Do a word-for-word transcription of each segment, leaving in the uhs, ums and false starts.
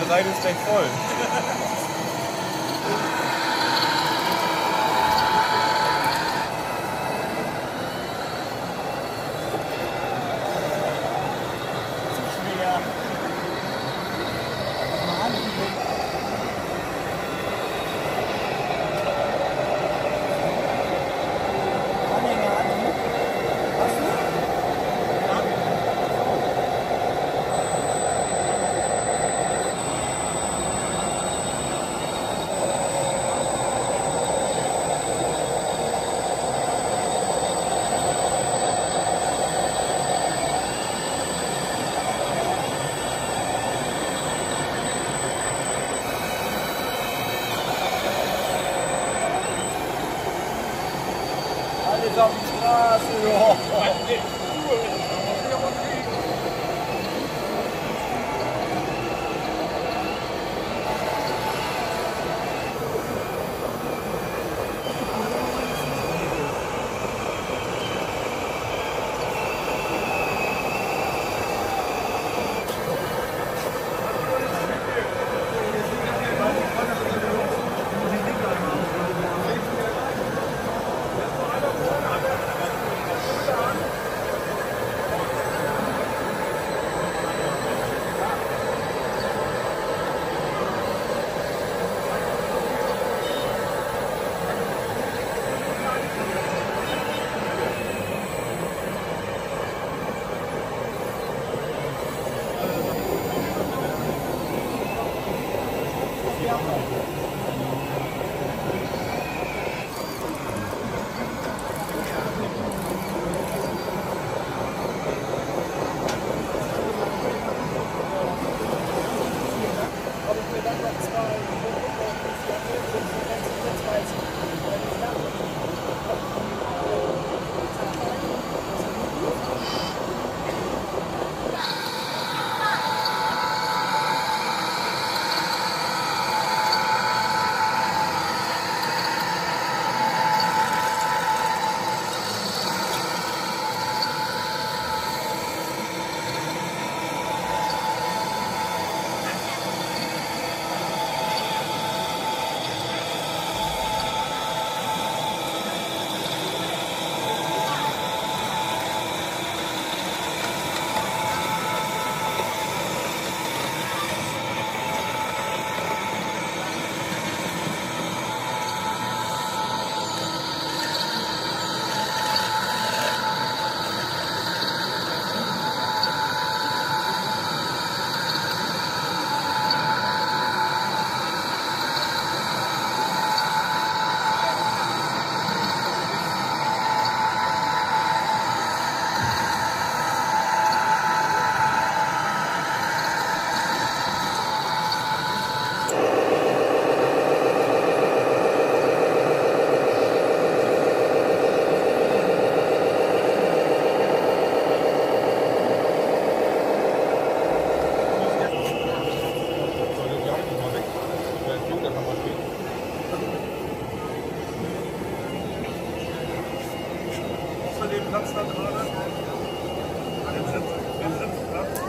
Die Seite ist gleich voll. Platz da gerade. An dem Sitz, den Sitzplatz.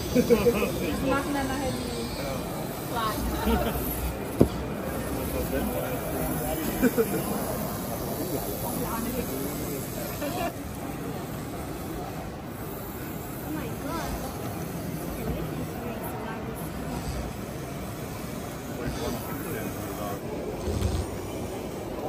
Wir machen dann nachher die Fragen. Oh mein Gott.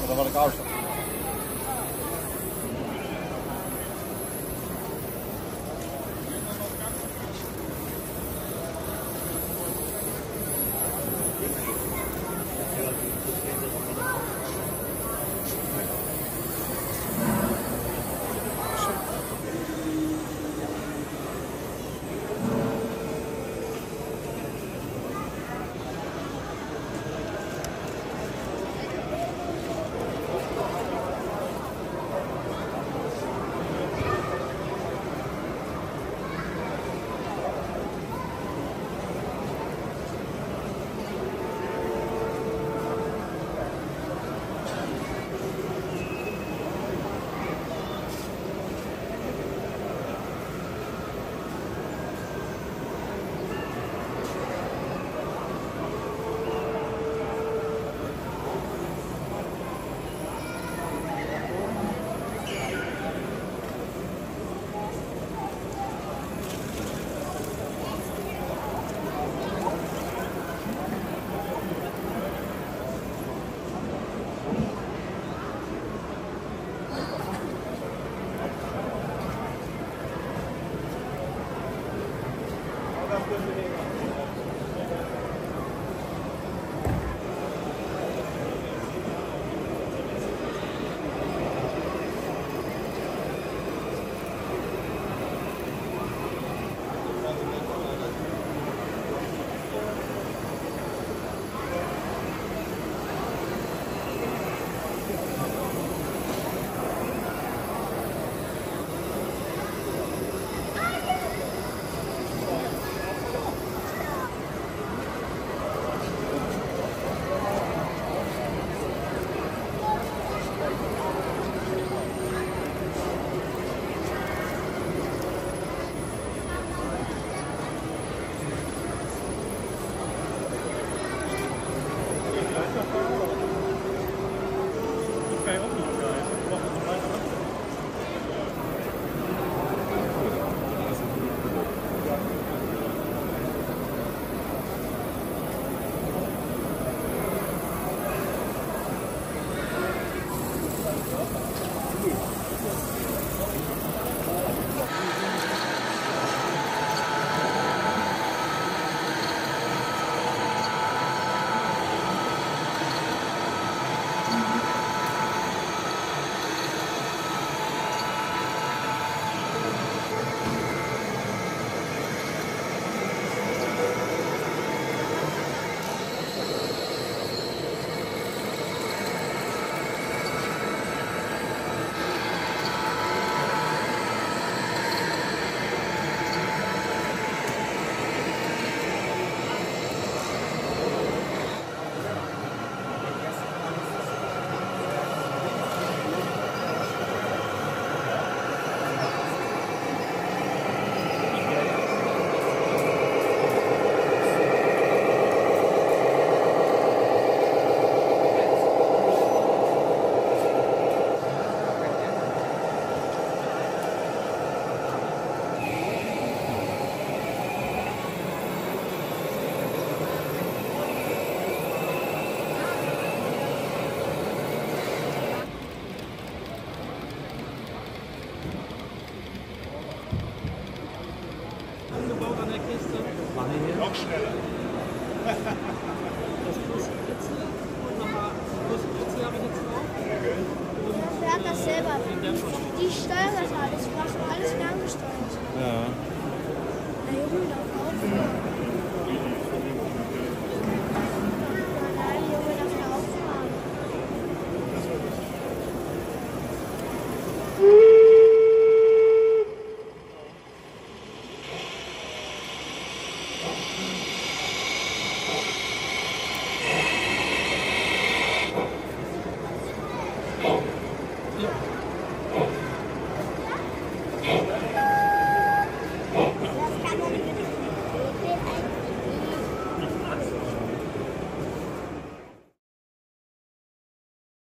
Oder war der Gaustoff? Noch schneller. Das Brustritzel und nochmal Brustritzel habe ich jetzt drauf. Wer hat das selber? Die steuern das alles. Ich mache alles ferngesteuert. Ja. Na Junge, da